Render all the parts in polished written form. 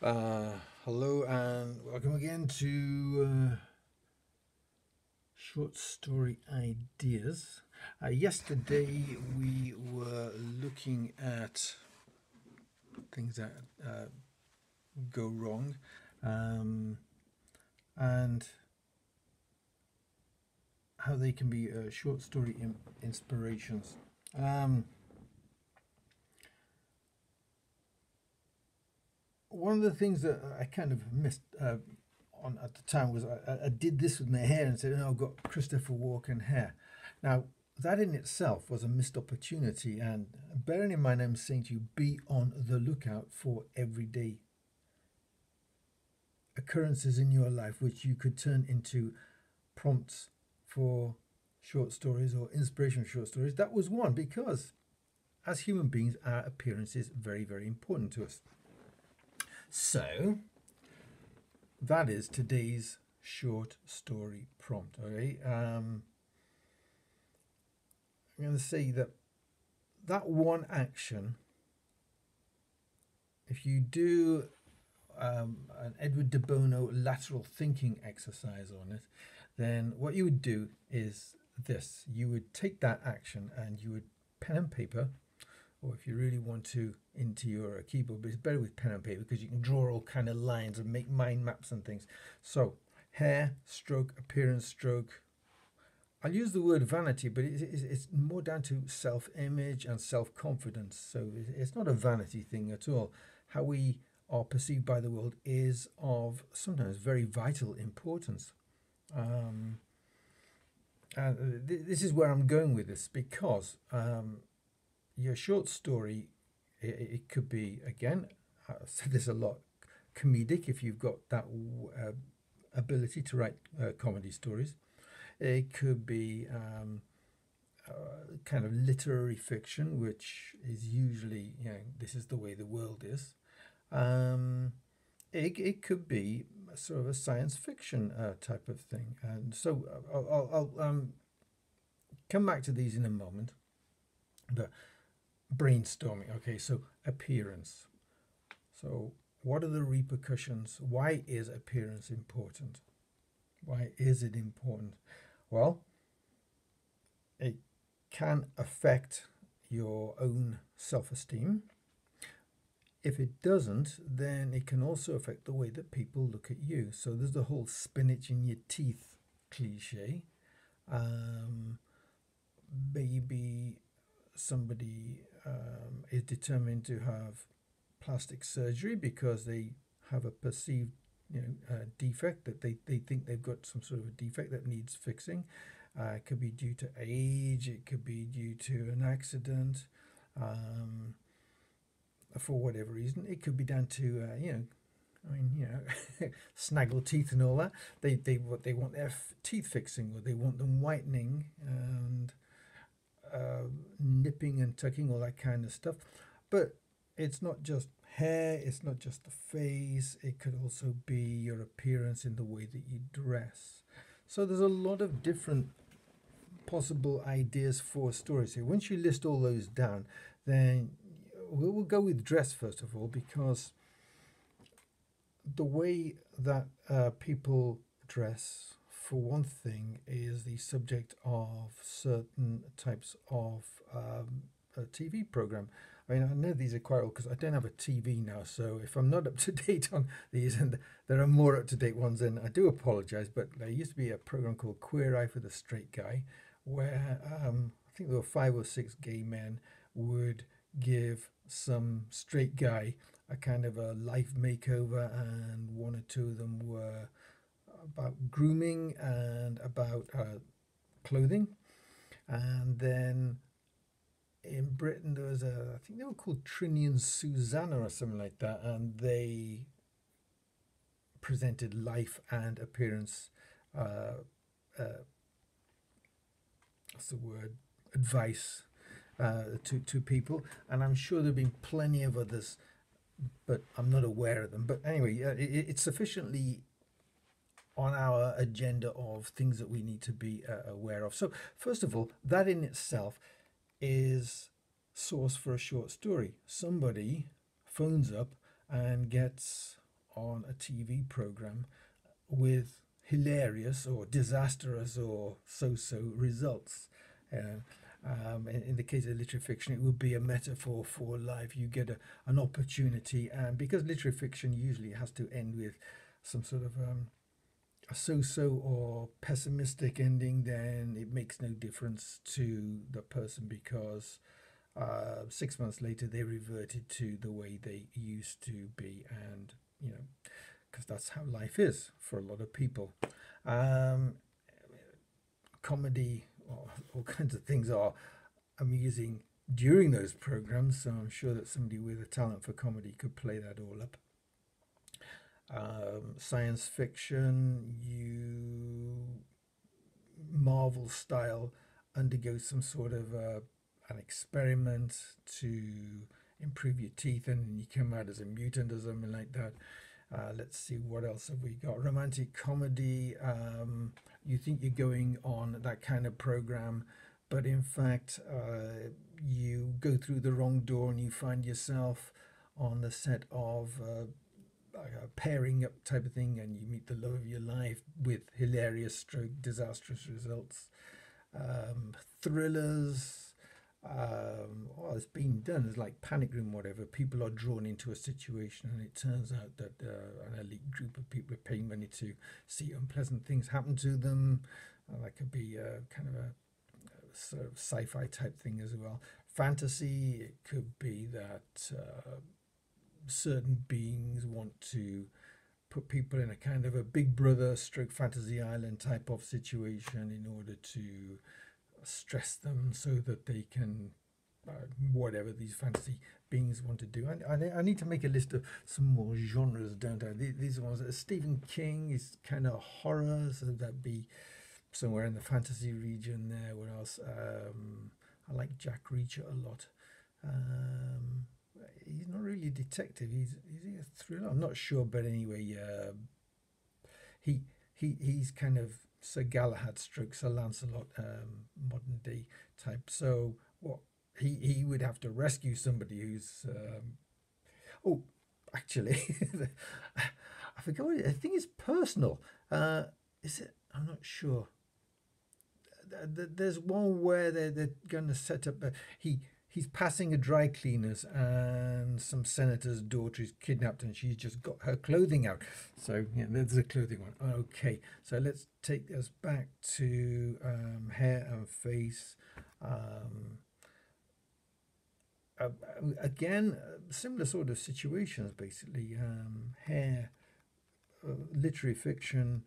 Hello and welcome again to Short Story Ideas. Yesterday we were looking at things that go wrong, and how they can be short story inspirations. One of the things that I kind of missed on at the time was I did this with my hair and said, oh, I've got Christopher Walken hair. Now, that in itself was a missed opportunity, and bearing in mind I'm saying to you, be on the lookout for everyday occurrences in your life which you could turn into prompts for short stories or inspirational short stories. That was one, because as human beings, our appearance is very, very important to us. So that is today's short story prompt. Okay, I'm going to say that one action, if you do an Edward de Bono lateral thinking exercise on it, then what you would do is this: you would take that action and you would pen and paper, or if you really want to, into your keyboard, but it's better with pen and paper because you can draw all kind of lines and make mind maps and things. So hair stroke, appearance stroke. I'll use the word vanity, but it's more down to self-image and self-confidence. So it's not a vanity thing at all. How we are perceived by the world is of sometimes very vital importance. And this is where I'm going with this, because your short story, it could be, again, I've said this a lot, comedic, if you've got that ability to write comedy stories. It could be kind of literary fiction, which is usually, you know, this is the way the world is. It could be sort of a science fiction type of thing. And so I'll come back to these in a moment. But brainstorming, okay, so appearance. So what are the repercussions? Why is appearance important? Why is it important? Well, it can affect your own self-esteem. If it doesn't, then it can also affect the way that people look at you. So there's the whole spinach in your teeth cliche. Maybe somebody is determined to have plastic surgery because they have a perceived, you know, defect, that they think they've got some sort of a defect that needs fixing. It could be due to age, it could be due to an accident, for whatever reason. It could be down to you know, I mean, you know, snaggle teeth and all that. They want their teeth fixing, or they want them whitening and nipping and tucking, all that kind of stuff. But it's not just hair, it's not just the face, it could also be your appearance in the way that you dress. So there's a lot of different possible ideas for stories here. Once you list all those down, then we'll go with dress first of all, because the way that people dress, for one thing, is the subject of certain types of a TV program. I mean, I know these are quite old because I don't have a TV now, so if I'm not up to date on these, and there are more up to date ones, then I do apologize. But there used to be a program called Queer Eye for the Straight Guy, where I think there were 5 or 6 gay men would give some straight guy a kind of a life makeover, and 1 or 2 of them were about grooming and about clothing. And then in Britain there was a, I think they were called Trinian Susanna or something like that, and they presented life and appearance, what's the word, advice to people. And I'm sure there have been plenty of others, but I'm not aware of them. But anyway, it's sufficiently on our agenda of things that we need to be aware of. So first of all, that in itself is source for a short story. Somebody phones up and gets on a TV program with hilarious or disastrous or so-so results. In the case of literary fiction, it would be a metaphor for life. You get an opportunity, and because literary fiction usually has to end with some sort of a so-so or pessimistic ending, then it makes no difference to the person, because 6 months later they reverted to the way they used to be, and you know, because that's how life is for a lot of people. Comedy, all kinds of things are amusing during those programs, so I'm sure that somebody with a talent for comedy could play that all up. Science fiction, Marvel style, undergoes some sort of an experiment to improve your teeth, and you come out as a mutant or something like that. Let's see, what else have we got? Romantic comedy, you think you're going on that kind of program, but in fact you go through the wrong door and you find yourself on the set of a pairing up type of thing, and you meet the love of your life with hilarious stroke disastrous results. Thrillers, well, it's been done. It's like Panic Room, whatever. People are drawn into a situation, and it turns out that an elite group of people are paying money to see unpleasant things happen to them. That could be kind of a sort of sci-fi type thing as well. Fantasy, it could be that certain beings want to put people in a kind of a Big Brother stroke Fantasy Island type of situation in order to stress them so that they can whatever these fantasy beings want to do. I need to make a list of some more genres, don't I? These ones, Stephen King is kind of horror, so that'd be somewhere in the fantasy region there. What else? I like Jack Reacher a lot. He's not really a detective, is he a thriller? I'm not sure, but anyway, he's kind of Sir Galahad stroke Sir Lancelot, modern day type. So what, he would have to rescue somebody who's oh, actually I forgot what it, I think it's personal. Is it? I'm not sure. There's one where they're going to set up he's passing a dry cleaners, and some senator's daughter is kidnapped, and she's just got her clothing out. So yeah, there's a clothing one. Okay, so let's take us back to hair and face. Again, similar sort of situations, basically. Hair, literary fiction,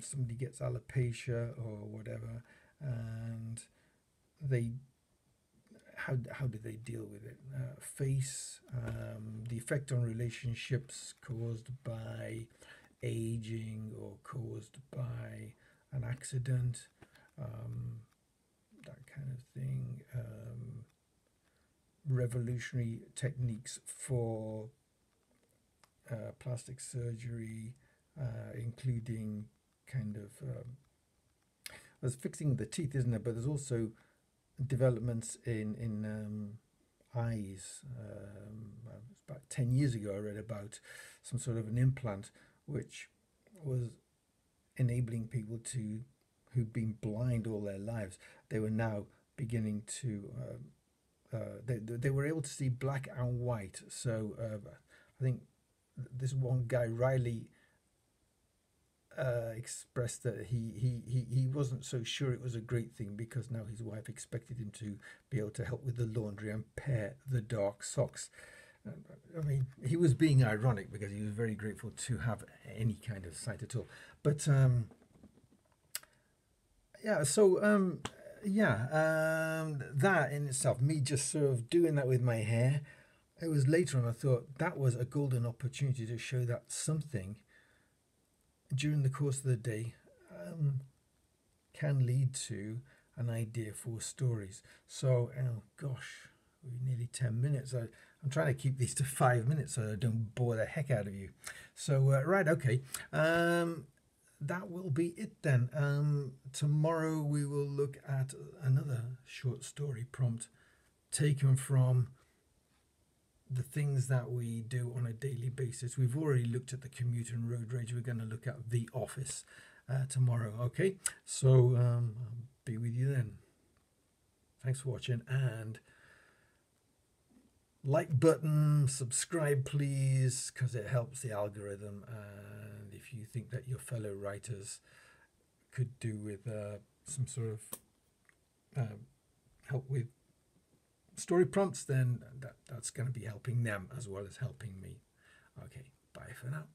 somebody gets alopecia or whatever, and they... How do they deal with it? Face, the effect on relationships caused by aging or caused by an accident, that kind of thing. Revolutionary techniques for plastic surgery, including kind of... there's fixing the teeth, isn't there? But there's also... developments in eyes. About 10 years ago I read about some sort of an implant which was enabling people to who'd been blind all their lives. They were now beginning to they were able to see black and white. So I think this one guy, Riley, expressed that he wasn't so sure it was a great thing, because now his wife expected him to be able to help with the laundry and pair the dark socks. I mean, he was being ironic because he was very grateful to have any kind of sight at all. But yeah, so that in itself, me just sort of doing that with my hair, it was later on I thought that was a golden opportunity to show that something during the course of the day can lead to an idea for stories. So, oh gosh, we're nearly 10 minutes. I'm trying to keep these to 5 minutes so I don't bore the heck out of you. So, right, okay. That will be it then. Tomorrow we will look at another short story prompt taken from the things that we do on a daily basis. We've already looked at the commute and road rage. We're going to look at the office tomorrow. Okay, so I'll be with you then. Thanks for watching, and like button, subscribe please, because it helps the algorithm. And if you think that your fellow writers could do with some sort of help with story prompts, then that's going to be helping them as well as helping me. Okay, bye for now.